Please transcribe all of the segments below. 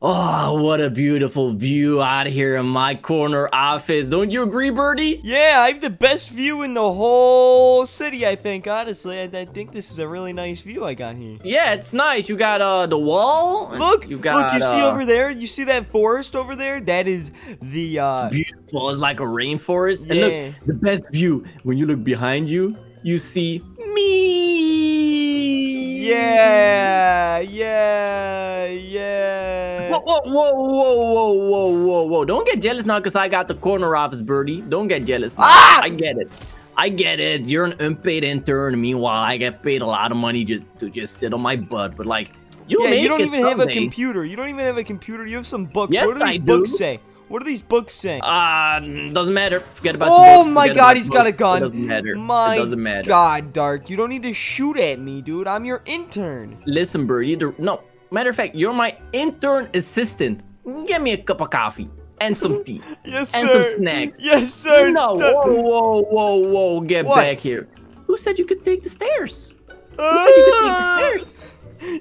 Oh, what a beautiful view out here in my corner office. Don't you agree, Birdie? Yeah, I have the best view in the whole city, I think, honestly. I think this is a really nice view I got here. Yeah, it's nice. You got the wall. Look, you got, look, you see over there? You see that forest over there? That is the... It's beautiful. It's like a rainforest. Yeah. And look, the best view. When you look behind you, you see me. Yeah, yeah, yeah. Whoa, whoa, whoa, whoa, whoa, whoa, whoa. Don't get jealous now because I got the corner office, Birdie. Don't get jealous now. Ah! I get it. I get it. You're an unpaid intern. Meanwhile, I get paid a lot of money just to sit on my butt. But, like, you, yeah, you don't even someday have a computer. You don't even have a computer. You have some books. Yes, what do these books say? What do these books say? Doesn't matter. Forget about the books. Oh, my God. He's got a gun. It doesn't matter. It doesn't matter. God, Dark. You don't need to shoot at me, dude. I'm your intern. Listen, Birdie. No. Matter of fact, you're my intern assistant. Get me a cup of coffee and some tea. Yes, sir. And some snacks. Yes, sir. No, whoa, whoa, whoa, whoa. Get back here. Who said you could take the stairs? Who said you could take the stairs?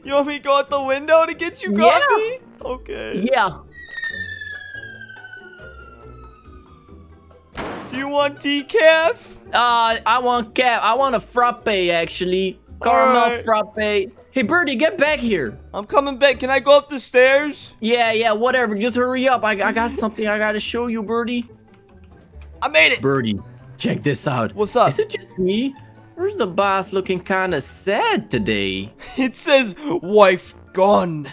You want me to go out the window to get you coffee? Yeah. Okay. Yeah. Do you want decaf? I want cap. I want a frappe, actually. Caramel frappe. Hey, Birdie, get back here. I'm coming back. Can I go up the stairs? Yeah, yeah, whatever. Just hurry up. I got something I got to show you, Birdie. I made it. Birdie, check this out. What's up? Is it just me? Where's the boss looking kind of sad today? It says wife gone.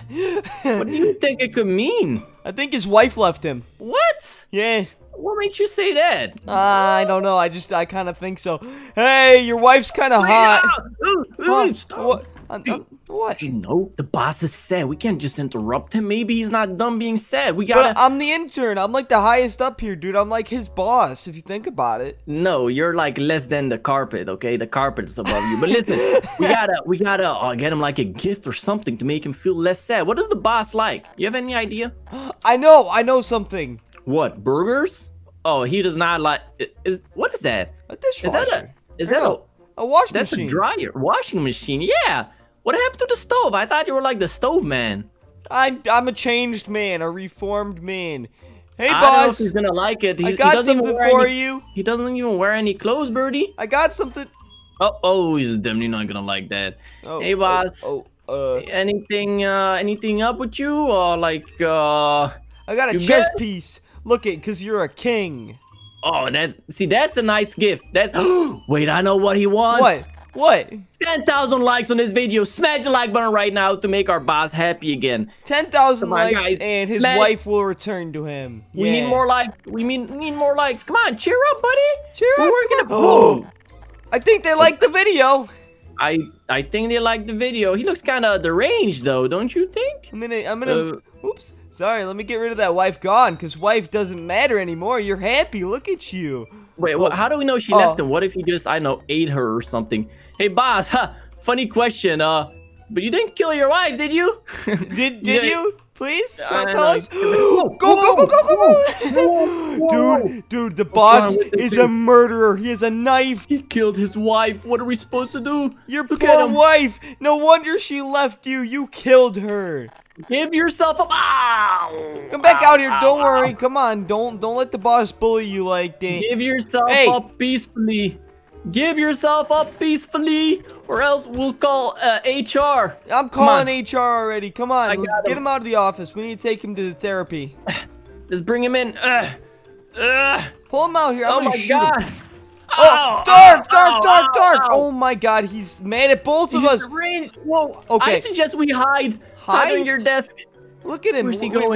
What do you think it could mean? I think his wife left him. What? Yeah. What makes you say that? I don't know. I kind of think so. Hey, your wife's kind of hot. Stop. What? You know, the boss is sad. We can't just interrupt him. Maybe he's not done being sad. We gotta... But I'm the intern. I'm like the highest up here, dude. I'm like his boss, if you think about it. No, you're like less than the carpet, okay? The carpet's above you. But listen, we gotta get him like a gift or something to make him feel less sad. What does the boss like? You have any idea? I know something. What, burgers? Oh, he does not like... What is that? A dishwasher. Is that a washing machine? That's a dryer. Washing machine, yeah. What happened to the stove? I thought you were like the stove man. I'm a changed man, a reformed man. Hey, boss. I don't know if he's gonna like it. I got something for you. He doesn't even wear any clothes, Birdie. I got something. Oh, he's definitely not gonna like that. Oh, hey, boss. Anything up with you? Or like, I got a chess piece. Look it, cause you're a king. Oh, that's a nice gift. That's wait, I know what he wants. What? 10,000 likes on this video. Smash the like button right now to make our boss happy again. 10,000 likes, guys. And his wife will return to him. We need more likes. We need more likes. Come on, cheer up, buddy. Cheer up. Oh, I think they like the video. I think they like the video. He looks kind of deranged though, don't you think? I'm gonna. Oops. Sorry, let me get rid of that wife gone, because wife doesn't matter anymore. You're happy. Look at you. Wait, well, how do we know she left him? What if he just, I don't know, ate her or something? Hey, boss, funny question. But you didn't kill your wife, did you? Did you? Please, tell us. Go, go, go. Dude, the boss is a murderer. He has a knife. He killed his wife. What are we supposed to do? Your poor wife. No wonder she left you. You killed her. Give yourself up! Ow! Come back out here! Don't worry! Come on! Don't let the boss bully you like that. Give yourself up peacefully. Give yourself up peacefully, or else we'll call HR. I'm calling HR already. Come on, get him out of the office. We need to take him to the therapy. Just bring him in. Pull him out here! I'm gonna shoot him. Oh, Dark! Oh my God, he's mad at both of us. Whoa! Okay. I suggest we hide. Hide on your desk. Look at him. Where's he going?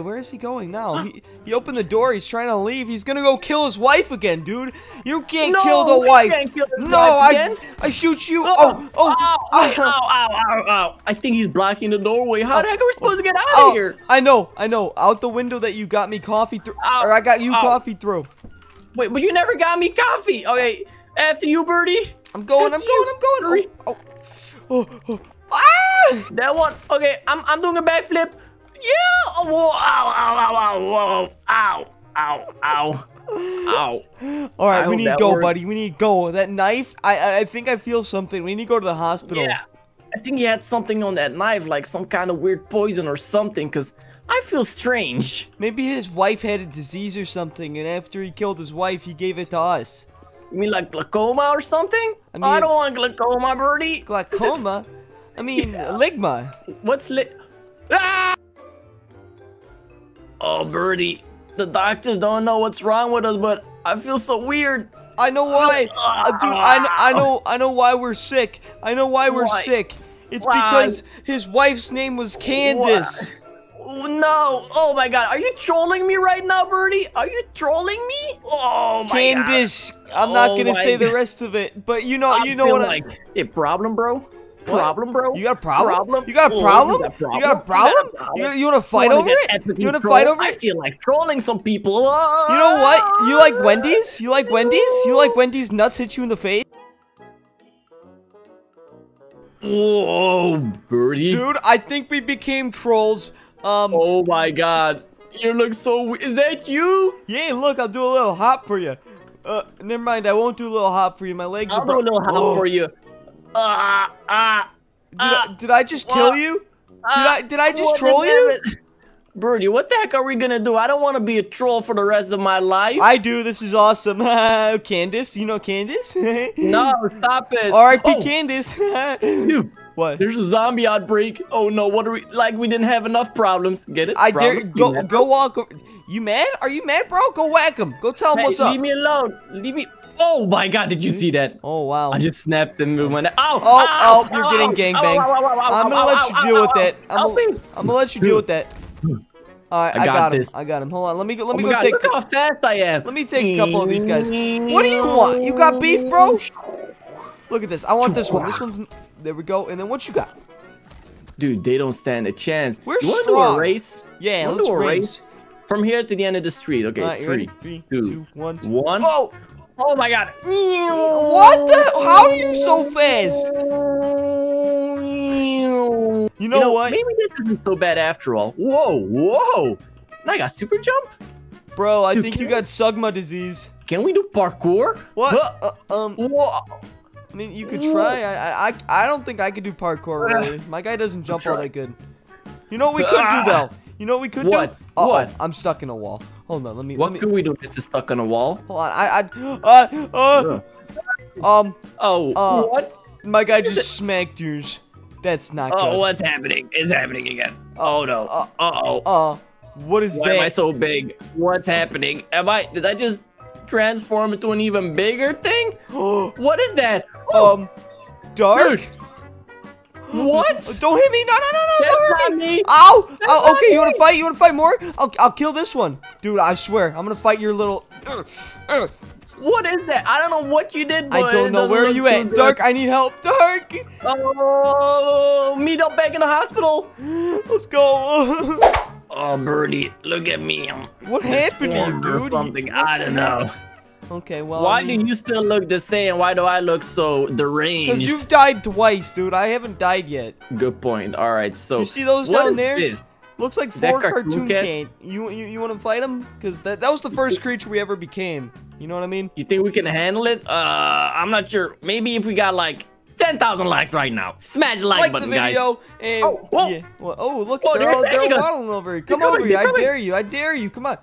Where is he going now? He opened the door. He's trying to leave. He's going to go kill his wife again, dude. You can't kill the wife. I shoot you. Ow. I think he's blocking the doorway. How the heck are we supposed to get out of here? I know. Out the window that you got me coffee through. Or I got you coffee through. Wait, but you never got me coffee. Okay. After you, Birdie. I'm going. Oh. Ah! That one. Okay, I'm doing a backflip. Yeah. Oh, whoa. Ow. All right, we need to go, buddy. We need to go. That knife. I think I feel something. We need to go to the hospital. Yeah. I think he had something on that knife, like some kind of weird poison or something, cause I feel strange. Maybe his wife had a disease or something, and after he killed his wife, he gave it to us. You mean like glaucoma or something? I mean, I don't want glaucoma, birdie. Glaucoma? I mean, yeah. Ligma. What's li- Ah! Oh, birdie. The doctors don't know what's wrong with us, but I feel so weird. I know why. Dude, I know why we're sick. I know why we're sick. It's because his wife's name was Candace. What? No. Oh, my God. Are you trolling me right now, birdie? Are you trolling me? Oh, my Candace. God. I'm not going to say the rest of it, but you know what problem, bro? Problem, bro? You got a problem? You got a problem? You got a problem? You want to fight over it? You want to fight over it? I feel like trolling some people. You know what? You like Wendy's? You like Wendy's? You like Wendy's nuts hit you in the face? Whoa, birdie. Dude, I think we became trolls. Oh my God. You look so weird. Is that you? Yeah, look, I'll do a little hop for you. Never mind, I won't do a little hop for you. My legs are broken. I'll do a little hop for you. Did I just kill you? Did I just troll you? Birdie, what the heck are we gonna do? I don't want to be a troll for the rest of my life. I do. This is awesome. Candace, you know Candace? No, stop it. R.I.P. Candace. Dude, what? There's a zombie outbreak. Oh no, what are we? Like we didn't have enough problems. Get it? I dare go walk. You mad? Are you mad, bro? Go whack him. Go tell him what's up. Leave me alone. Leave me. Oh my God, did you see that? Oh wow. I just snapped and moved my neck. Oh, you're getting gangbanged. I'm gonna let you deal with that. I'm gonna let you deal with that. Alright, I got him. I got him. Hold on, let me go take. Look how fast I am. Let me take a couple of these guys. What do you want? You got beef, bro? Look at this. I want this one. This one's there we go. And then what you got? Dude, they don't stand a chance. We're strong. You wanna do a race? Yeah, let's do a race. From here to the end of the street. Okay, 3, 2, 1. Oh! Oh my God! What the? How are you so fast? You know what? Maybe this isn't so bad after all. Whoa, whoa! I got super jump, bro. I think you got Sugma disease. Can we do parkour? What? Whoa. I mean, you could try. I don't think I could do parkour really. My guy doesn't jump all that good. You know what we could do though? You know what we could do? What? I'm stuck in a wall. Hold on, What can we do? This is stuck on a wall. Hold on, what? My guy just smacked yours. That's not good. Oh, what's happening? It's happening again. Oh no. What is that? Why am I so big? What's happening? Did I just transform into an even bigger thing? What is that? Oh. Dark? Dude. What? Don't hit me! No, no, no, no! Don't hurt me! Ow! Oh, okay, you wanna fight? You wanna fight more? I'll kill this one, dude. I swear, I'm gonna fight your little. What is that? I don't know what you did. But I don't know. Where are you at, Dark? I need help, Dark. Oh, meet up back in the hospital. Let's go. Oh, birdie, look at me. What happened to you, dude? Something I don't know. Okay, well. Why do you still look the same? Why do I look so deranged? Because you've died twice, dude. I haven't died yet. Good point. All right, so. You see those down there? This? Looks like four cartoon cat. You want to fight them? Because that was the first creature we ever became. You know what I mean? You think we can handle it? I'm not sure. Maybe if we got like 10,000 likes right now. Smash the like button, guys. And yeah. Oh, look. They're all waddling over here. Come over here. I dare you. I dare you. Come on.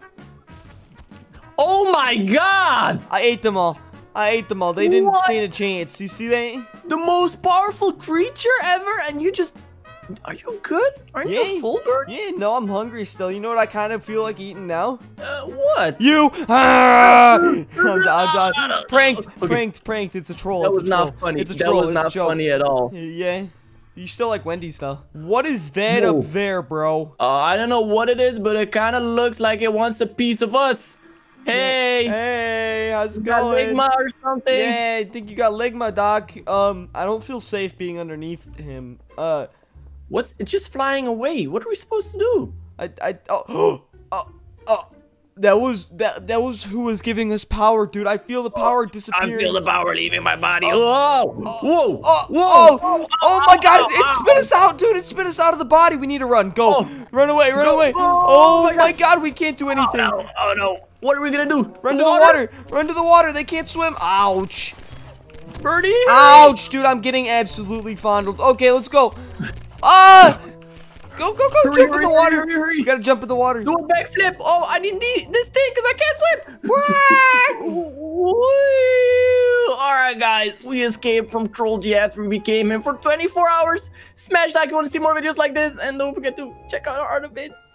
Oh my God! I ate them all. I ate them all. They didn't stand a chance. You see that? The most powerful creature ever, and you just... Are you good? Aren't you full, bird? Yeah, no, I'm hungry still. You know what I kind of feel like eating now? What? You! I'm pranked, pranked. It's a troll. That was not funny. It's a troll. That was not funny at all. Yeah. You still like Wendy's though. What is that up there, bro? I don't know what it is, but it kind of looks like it wants a piece of us. Hey! Hey, how's it going? Ligma or something? Yeah, I think you got Ligma, Doc. I don't feel safe being underneath him. What? It's just flying away. What are we supposed to do? That was who was giving us power, dude. I feel the power disappearing. I feel the power leaving my body. Oh my God, it spit us out, dude. It spit us out of the body. We need to run. Go. Run away, run away. Oh my God, we can't do anything. Oh no. What are we gonna do? Run to the water. Run to the water. They can't swim. Ouch. Birdie. Ouch, dude, I'm getting absolutely fondled. Okay, let's go. Go, go, go! Hurry, jump in the water! Hurry, hurry, hurry. You gotta jump in the water! Do a backflip! Oh, I need this thing because I can't swim! All right, guys, we escaped from Trollge after we became in for 24 hours. Smash like if you want to see more videos like this, and don't forget to check out our other bits.